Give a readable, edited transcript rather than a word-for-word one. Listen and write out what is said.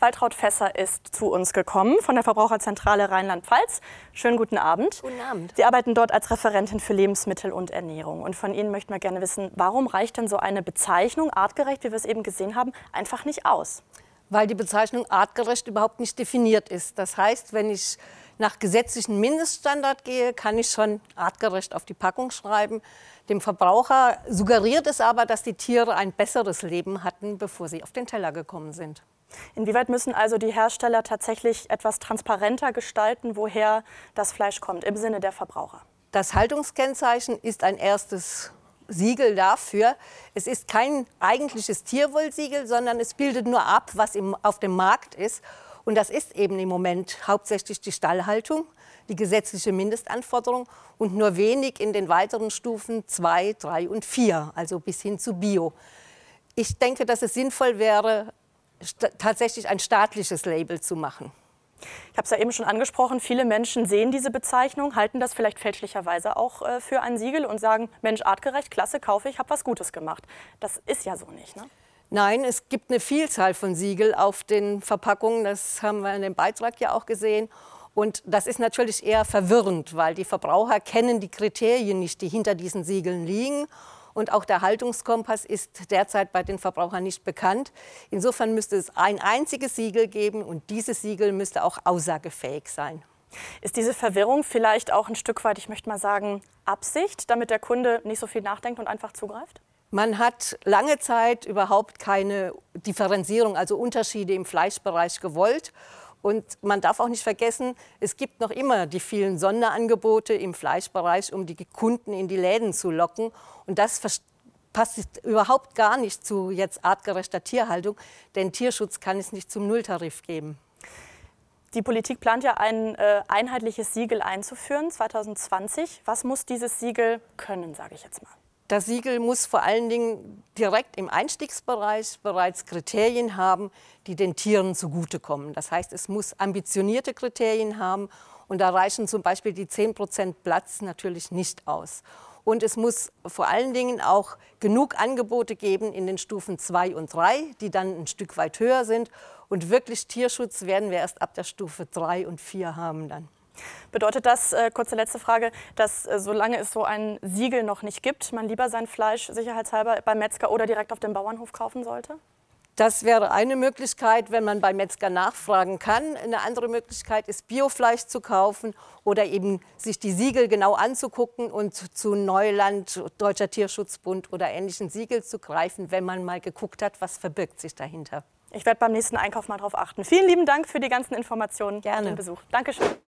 Waltraud Fesser ist zu uns gekommen von der Verbraucherzentrale Rheinland-Pfalz. Schönen guten Abend. Guten Abend. Sie arbeiten dort als Referentin für Lebensmittel und Ernährung. Und von Ihnen möchten wir gerne wissen, warum reicht denn so eine Bezeichnung, artgerecht, wie wir es eben gesehen haben, einfach nicht aus? Weil die Bezeichnung artgerecht überhaupt nicht definiert ist. Das heißt, wenn ich nach gesetzlichen Mindeststandard gehe, kann ich schon artgerecht auf die Packung schreiben. Dem Verbraucher suggeriert es aber, dass die Tiere ein besseres Leben hatten, bevor sie auf den Teller gekommen sind. Inwieweit müssen also die Hersteller tatsächlich etwas transparenter gestalten, woher das Fleisch kommt, im Sinne der Verbraucher? Das Haltungskennzeichen ist ein erstes Siegel dafür. Es ist kein eigentliches Tierwohlsiegel, sondern es bildet nur ab, was auf dem Markt ist. Und das ist eben im Moment hauptsächlich die Stallhaltung, die gesetzliche Mindestanforderung und nur wenig in den weiteren Stufen 2, 3 und 4, also bis hin zu Bio. Ich denke, dass es sinnvoll wäre, tatsächlich ein staatliches Label zu machen. Ich habe es ja eben schon angesprochen, viele Menschen sehen diese Bezeichnung, halten das vielleicht fälschlicherweise auch für ein Siegel und sagen, Mensch, artgerecht, klasse, kaufe ich, habe was Gutes gemacht. Das ist ja so nicht, ne? Nein, es gibt eine Vielzahl von Siegeln auf den Verpackungen, das haben wir in dem Beitrag ja auch gesehen. Und das ist natürlich eher verwirrend, weil die Verbraucher kennen die Kriterien nicht, die hinter diesen Siegeln liegen. Und auch der Haltungskompass ist derzeit bei den Verbrauchern nicht bekannt. Insofern müsste es ein einziges Siegel geben und dieses Siegel müsste auch aussagefähig sein. Ist diese Verwirrung vielleicht auch ein Stück weit, ich möchte mal sagen, Absicht, damit der Kunde nicht so viel nachdenkt und einfach zugreift? Man hat lange Zeit überhaupt keine Differenzierung, also Unterschiede im Fleischbereich gewollt. Und man darf auch nicht vergessen, es gibt noch immer die vielen Sonderangebote im Fleischbereich, um die Kunden in die Läden zu locken. Und das passt überhaupt gar nicht zu jetzt artgerechter Tierhaltung, denn Tierschutz kann es nicht zum Nulltarif geben. Die Politik plant ja ein einheitliches Siegel einzuführen, 2020. Was muss dieses Siegel können, sage ich jetzt mal? Das Siegel muss vor allen Dingen direkt im Einstiegsbereich bereits Kriterien haben, die den Tieren zugutekommen. Das heißt, es muss ambitionierte Kriterien haben und da reichen zum Beispiel die 10% Platz natürlich nicht aus. Und es muss vor allen Dingen auch genug Angebote geben in den Stufen 2 und 3, die dann ein Stück weit höher sind. Und wirklich Tierschutz werden wir erst ab der Stufe 3 und 4 haben dann. Bedeutet das, kurze letzte Frage, dass solange es so ein Siegel noch nicht gibt, man lieber sein Fleisch sicherheitshalber beim Metzger oder direkt auf dem Bauernhof kaufen sollte? Das wäre eine Möglichkeit, wenn man beim Metzger nachfragen kann. Eine andere Möglichkeit ist, Biofleisch zu kaufen oder eben sich die Siegel genau anzugucken und zu Neuland, Deutscher Tierschutzbund oder ähnlichen Siegeln zu greifen, wenn man mal geguckt hat, was verbirgt sich dahinter. Ich werde beim nächsten Einkauf mal darauf achten. Vielen lieben Dank für die ganzen Informationen. Gerne. Und den Besuch. Dankeschön.